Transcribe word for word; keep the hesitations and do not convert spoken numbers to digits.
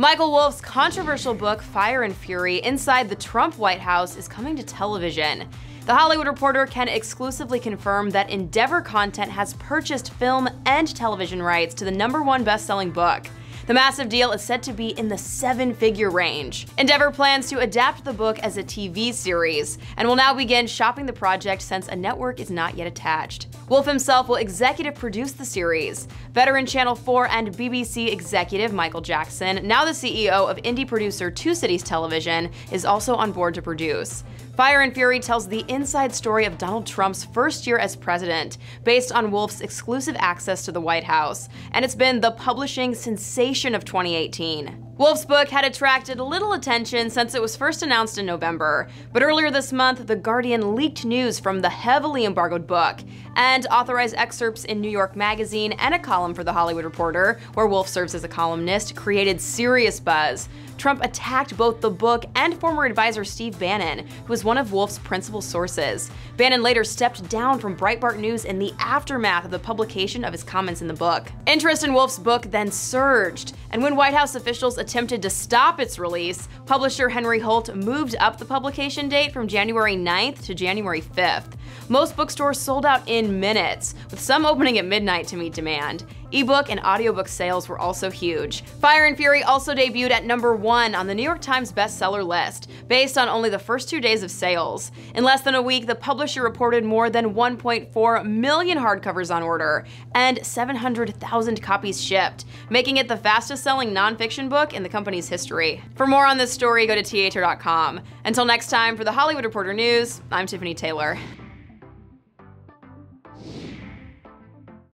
Michael Wolff's controversial book, Fire and Fury, Inside the Trump White House, is coming to television. The Hollywood Reporter can exclusively confirm that Endeavor Content has purchased film and television rights to the number one best-selling book. The massive deal is said to be in the seven-figure range. Endeavor plans to adapt the book as a T V series, and will now begin shopping the project since a network is not yet attached. Wolff himself will executive produce the series. Veteran Channel four and B B C executive Michael Jackson, now the C E O of indie producer Two Cities Television, is also on board to produce. Fire and Fury tells the inside story of Donald Trump's first year as president, based on Wolff's exclusive access to the White House, and it's been the publishing sensation of twenty eighteen. Wolff's book had attracted little attention since it was first announced in November, but earlier this month, The Guardian leaked news from the heavily embargoed book, and authorized excerpts in New York Magazine and a column for The Hollywood Reporter, where Wolff serves as a columnist, created serious buzz. Trump attacked both the book and former advisor Steve Bannon, who was one of Wolff's principal sources. Bannon later stepped down from Breitbart News in the aftermath of the publication of his comments in the book. Interest in Wolff's book then surged, and when White House officials attempted to stop its release, publisher Henry Holt moved up the publication date from January ninth to January fifth. Most bookstores sold out in minutes, with some opening at midnight to meet demand. Ebook and audiobook sales were also huge. Fire and Fury also debuted at number one on the New York Times bestseller list, based on only the first two days of sales. In less than a week, the publisher reported more than one point four million hardcovers on order and seven hundred thousand copies shipped, making it the fastest-selling nonfiction book in the company's history. For more on this story, go to theater dot com. Until next time, for The Hollywood Reporter News, I'm Tiffany Taylor.